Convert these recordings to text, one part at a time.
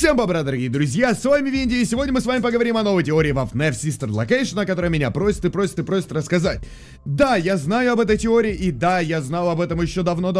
Всем бобра, дорогие друзья, с вами Винди, и сегодня мы с вами поговорим о новой теории во FNAF Sister Location, о которой меня просят и просят и просят рассказать. Да, я знаю об этой теории, и да, я знал об этом еще давно,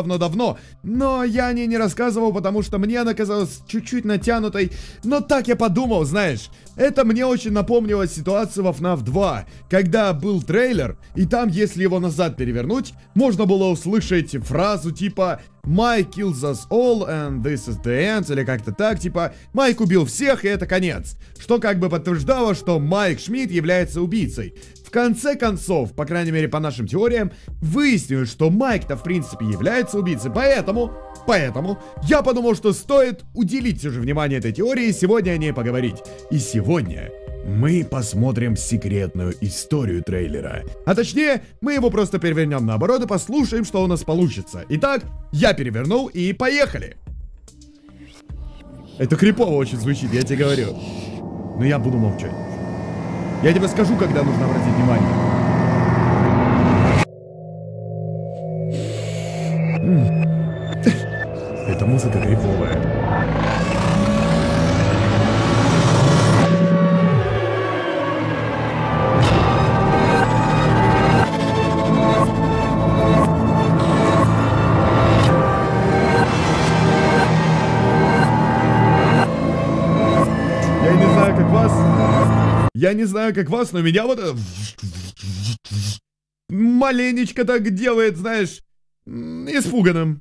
но я о ней не рассказывал, потому что мне она казалась чуть-чуть натянутой, но так я подумал, знаешь, это мне очень напомнило ситуацию во FNAF 2, когда был трейлер, и там, если его назад перевернуть, можно было услышать фразу типа «Майк kills us all, and this is the end», или как-то так, типа «Майк убил всех, и это конец», что как бы подтверждало, что Майк Шмидт является убийцей. В конце концов, по крайней мере по нашим теориям, выяснилось, что Майк-то в принципе является убийцей, поэтому я подумал, что стоит уделить уже внимание этой теории и сегодня о ней поговорить. И сегодня мы посмотрим секретную историю трейлера. А точнее, мы его просто перевернем наоборот и послушаем, что у нас получится. Итак, я перевернул и поехали. Это крипово очень звучит, я тебе говорю. Но я буду молчать. Я тебе скажу, когда нужно обратить внимание. Это музыка криповая. Я не знаю, как вас, но меня вот это маленечко так делает, знаешь, испуганным.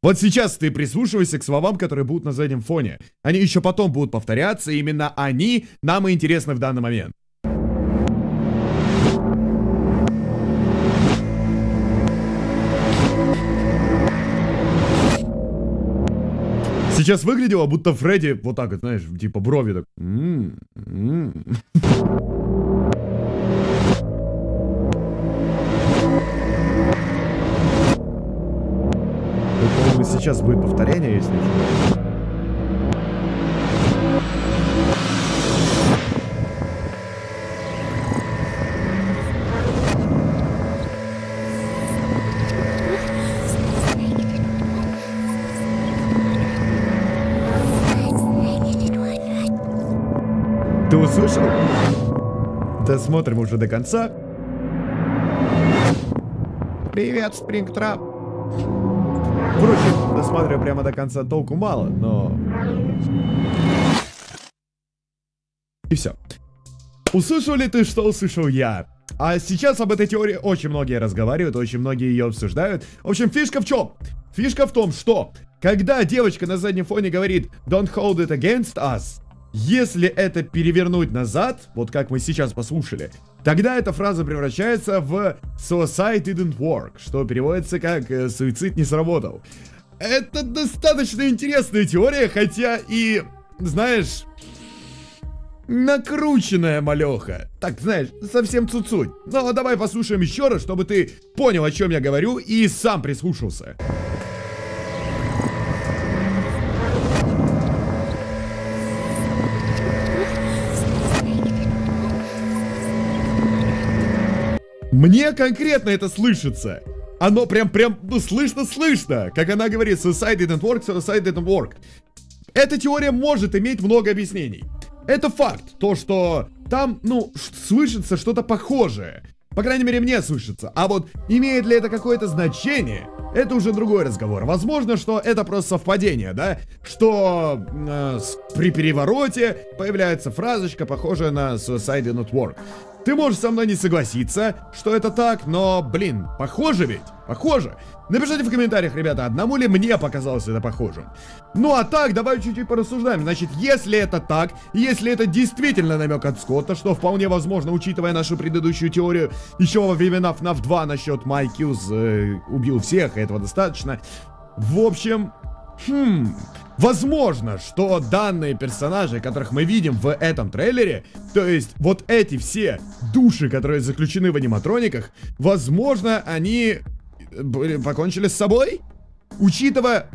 Вот сейчас ты прислушивайся к словам, которые будут на заднем фоне. Они еще потом будут повторяться, и именно они нам и интересны в данный момент. Сейчас выглядело, будто Фредди вот так вот, знаешь, типа брови так. Сейчас будет повторение, если что. Ты услышал? Досмотрим уже до конца. Привет, Спрингтрап. Впрочем, досматриваю прямо до конца, толку мало, но... И все. Услышал ли ты, что услышал я? А сейчас об этой теории очень многие разговаривают, очень многие ее обсуждают. В общем, фишка в чем? Фишка в том, что когда девочка на заднем фоне говорит «Don't hold it against us», если это перевернуть назад, вот как мы сейчас послушали, тогда эта фраза превращается в «Suicide didn't work», что переводится как «Суицид не сработал». Это достаточно интересная теория, хотя и, знаешь, накрученная малеха. Так, знаешь, совсем цуцуть. Ну, а давай послушаем еще раз, чтобы ты понял, о чем я говорю, и сам прислушался. Мне конкретно это слышится. Оно прям, ну, слышно. Как она говорит, suicide didn't work, suicide didn't work. Эта теория может иметь много объяснений. Это факт, то, что там, ну, слышится что-то похожее. По крайней мере, мне слышится. А вот имеет ли это какое-то значение, это уже другой разговор. Возможно, что это просто совпадение, да? Что при перевороте появляется фразочка, похожая на suicide didn't work. Ты можешь со мной не согласиться, что это так, но, блин, похоже ведь? Похоже. Напишите в комментариях, ребята, одному ли мне показалось это похожим. Ну а так, давай чуть-чуть порассуждаем. Значит, если это так, если это действительно намек от Скотта, что вполне возможно, учитывая нашу предыдущую теорию, еще во времена FNAF 2 насчет Майк Кьюз убил всех, и этого достаточно. В общем... Возможно, что данные персонажи, которых мы видим в этом трейлере, то есть вот эти все души, которые заключены в аниматрониках, возможно, они покончили с собой? Учитывая...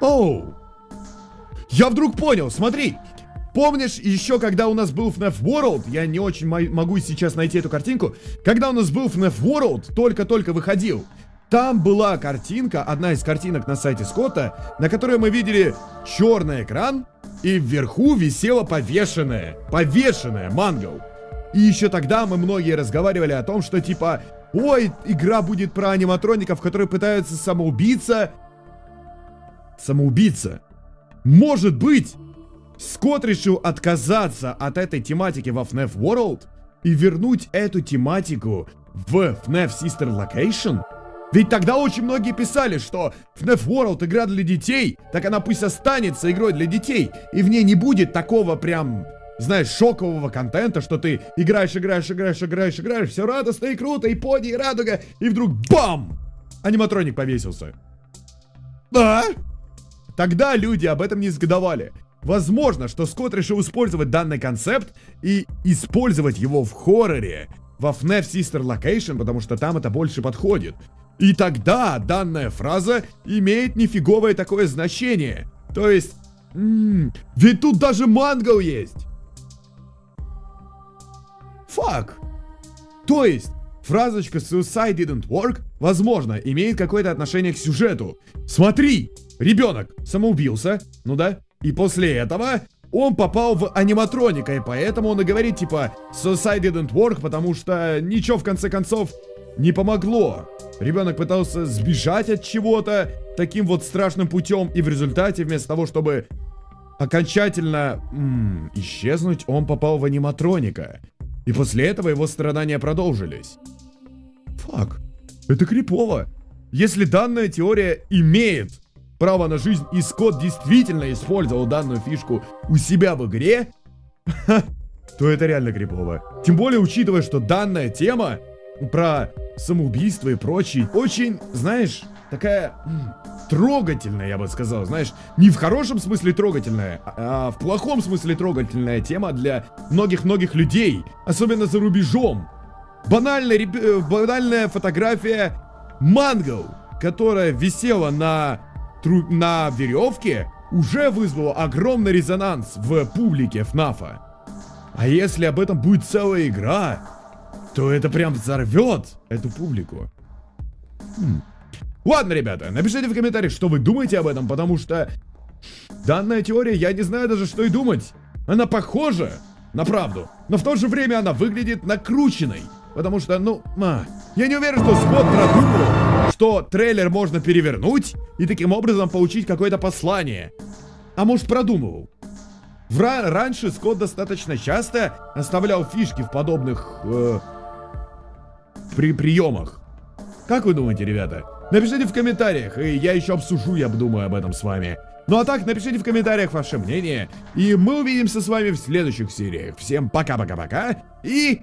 Оу! Я вдруг понял, смотри! Помнишь, еще когда у нас был FNAF Ворлд, я не очень могу сейчас найти эту картинку, когда у нас был FNAF Ворлд, только-только выходил, там была картинка, одна из картинок на сайте Скотта, на которой мы видели черный экран, и вверху висела повешенная Мангл. И еще тогда мы многие разговаривали о том, что типа, ой, игра будет про аниматроников, которые пытаются самоубийца. Может быть, Скотт решил отказаться от этой тематики во FNAF World и вернуть эту тематику в FNAF Sister Location? Ведь тогда очень многие писали, что FNAF World игра для детей, так она пусть останется игрой для детей, и в ней не будет такого прям, знаешь, шокового контента, что ты играешь, все радостно и круто, и пони, и радуга, и вдруг бам! Аниматроник повесился. Да? Тогда люди об этом не сгодовали. Возможно, что Скотт решил использовать данный концепт и использовать его в хорроре, во FNAF Sister Location, потому что там это больше подходит. И тогда данная фраза имеет нифиговое такое значение. То есть, ведь тут даже Мангл есть. Фак. То есть, фразочка Suicide didn't work, возможно, имеет какое-то отношение к сюжету. Смотри, ребенок самоубился, ну да. И после этого он попал в аниматроника, и поэтому он и говорит, типа, Suicide didn't work, потому что ничего, в конце концов, не помогло. Ребенок пытался сбежать от чего-то таким вот страшным путем, и в результате, вместо того, чтобы окончательно исчезнуть, он попал в аниматроника. И после этого его страдания продолжились. Фак, это крипово. Если данная теория имеет право на жизнь, и Скотт действительно использовал данную фишку у себя в игре, то это реально крипово. Тем более, учитывая, что данная тема про самоубийство и прочее очень, знаешь, такая трогательная, я бы сказал, знаешь, не в хорошем смысле трогательная, а в плохом смысле трогательная тема для многих-многих людей, особенно за рубежом. Банальная фотография Мангл, которая висела на веревке, уже вызвало огромный резонанс в публике ФНАФа. А если об этом будет целая игра, то это прям взорвет эту публику. Ладно, ребята, напишите в комментариях, что вы думаете об этом, потому что данная теория, я не знаю даже, что и думать. Она похожа на правду, но в то же время она выглядит накрученной. Потому что, я не уверен, что Скотт продумал, что трейлер можно перевернуть и таким образом получить какое-то послание. А может, продумывал? Раньше Скотт достаточно часто оставлял фишки в подобных приемах. Как вы думаете, ребята? Напишите в комментариях, и я еще обсужу, я думаю, об этом с вами. Ну а так, напишите в комментариях ваше мнение, и мы увидимся с вами в следующих сериях. Всем пока-пока-пока, и